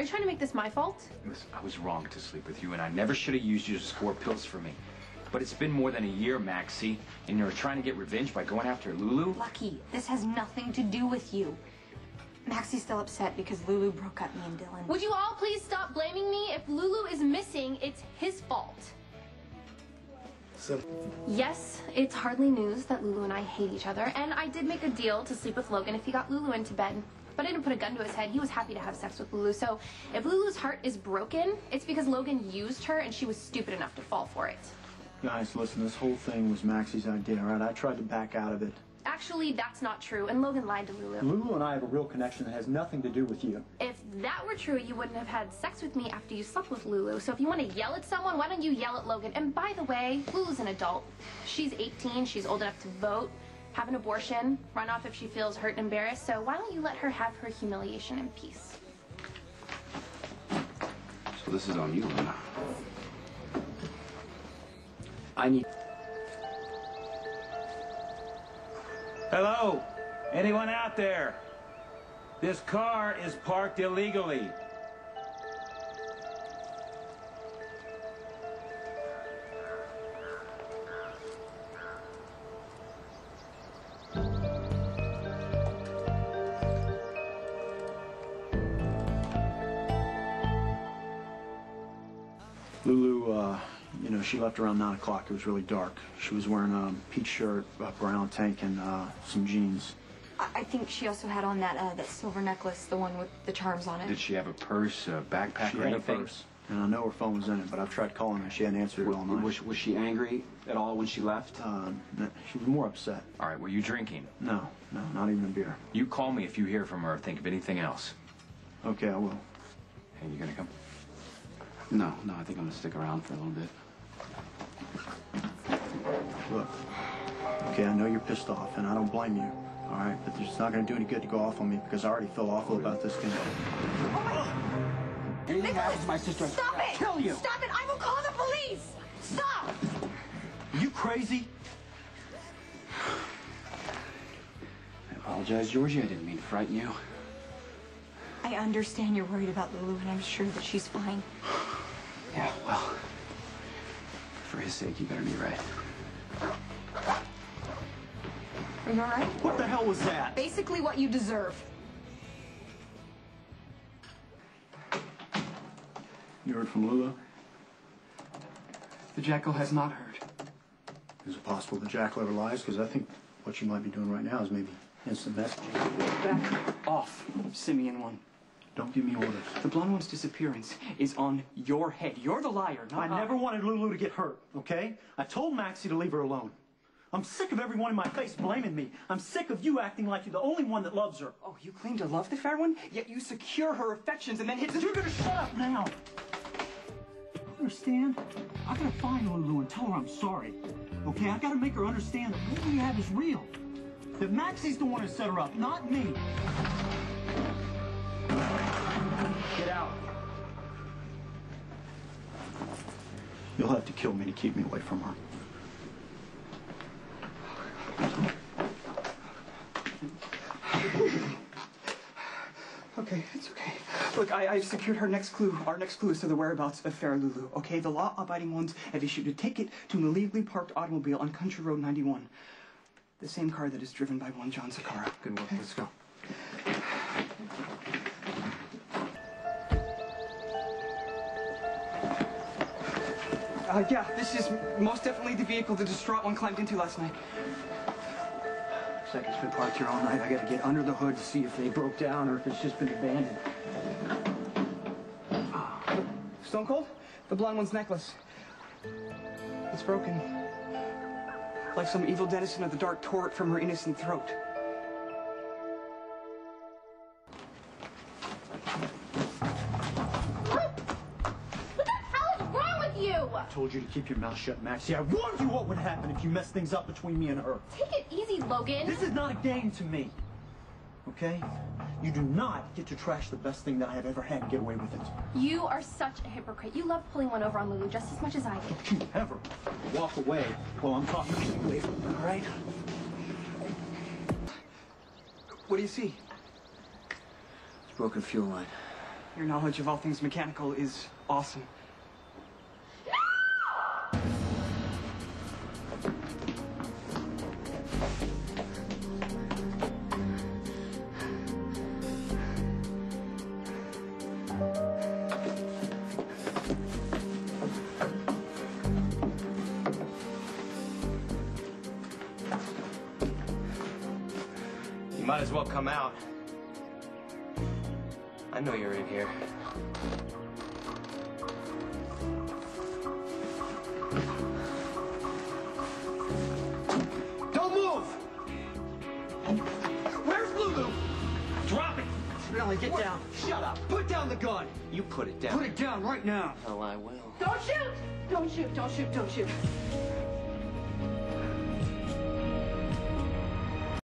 Are you trying to make this my fault? Listen, I was wrong to sleep with you, and I never should have used you to score pills for me. But it's been more than a year, Maxie, and you're trying to get revenge by going after Lulu? Lucky, this has nothing to do with you. Maxie's still upset because Lulu broke up me and Dylan. Would you all please stop blaming me? If Lulu is missing, it's his fault. Yes, it's hardly news that Lulu and I hate each other, and I did make a deal to sleep with Logan if he got Lulu into bed. But I didn't put a gun to his head. He was happy to have sex with Lulu. So if Lulu's heart is broken, it's because Logan used her and she was stupid enough to fall for it. Guys, listen, this whole thing was Maxie's idea, right? I tried to back out of it. Actually, that's not true, and Logan lied to Lulu. Lulu and I have a real connection that has nothing to do with you. If that were true, you wouldn't have had sex with me after you slept with Lulu. So if you want to yell at someone, why don't you yell at Logan? And by the way, Lulu's an adult. She's 18, she's old enough to vote, have an abortion, run off if she feels hurt and embarrassed. So why don't you let her have her humiliation in peace? So this is on you, Luna. I need... Hello? Anyone out there? This car is parked illegally. Lulu, you know, she left around 9 o'clock. It was really dark. She was wearing a peach shirt, a brown tank, and some jeans. I think she also had on that that silver necklace, the one with the charms on it. Did she have a purse, a backpack, or anything? She had a purse. And I know her phone was in it, but I've tried calling her. She hadn't answered it all night. Was she angry at all when she left? She was more upset. All right, were you drinking? No, no, not even a beer. You call me if you hear from her or think of anything else. Okay, I will. Hey, you gonna come? No, no, I think I'm gonna stick around for a little bit. Look, okay, I know you're pissed off, and I don't blame you, all right? But it's not gonna do any good to go off on me because I already feel awful about this thing. Oh my! Nicholas, my sister, stop it! Kill you! Stop it! I will call the police! Stop! Are you crazy? I apologize, Georgie. I didn't mean to frighten you. I understand you're worried about Lulu, and I'm sure that she's fine. Yeah, well, for his sake, you better be right. Are you all right? What the hell was that? Basically what you deserve. You heard from Lulu? The jackal has not heard. Is it possible the jackal ever lies? Because I think what you might be doing right now is maybe instant messaging. Back off, simian one. Don't give me orders. The blonde one's disappearance is on your head. You're the liar, not I. I never wanted Lulu to get hurt, okay? I told Maxie to leave her alone. I'm sick of everyone in my face blaming me. I'm sick of you acting like you're the only one that loves her. Oh, you claim to love the fair one, yet you secure her affections and then hit the... You're gonna shut up now! Understand? I gotta find Lulu and tell her I'm sorry, okay? I gotta make her understand that what we have is real. That Maxie's the one who set her up, not me. Get out. You'll have to kill me to keep me away from her. Okay, it's okay. Look, I've secured her next clue. Our next clue is to the whereabouts of Fair Lulu, okay? The law-abiding ones have issued a ticket to an illegally parked automobile on Country Road 91. The same car that is driven by one John Sakara. Good work, okay. Let's go. Yeah, this is most definitely the vehicle the distraught one climbed into last night. Second's been parked here all night. I gotta get under the hood to see if they broke down or if it's just been abandoned. Stone Cold? The blonde one's necklace. It's broken. Like some evil denizen of the dark tore it from her innocent throat. I told you to keep your mouth shut, Maxie. I warned you what would happen if you messed things up between me and her. Take it easy, Logan. This is not a game to me, okay? You do not get to trash the best thing that I have ever had and get away with it. You are such a hypocrite. You love pulling one over on Lulu just as much as I do. Don't you ever walk away while I'm talking to you, all right? What do you see? It's a broken fuel line. Your knowledge of all things mechanical is awesome. No! You might as well come out. I know you're in here. Don't move! Where's Lulu? Drop it! Spinelli, get down. Shut up! Put down the gun! You put it down. Put it down right now. Oh, I will. Don't shoot! Don't shoot, don't shoot, don't shoot.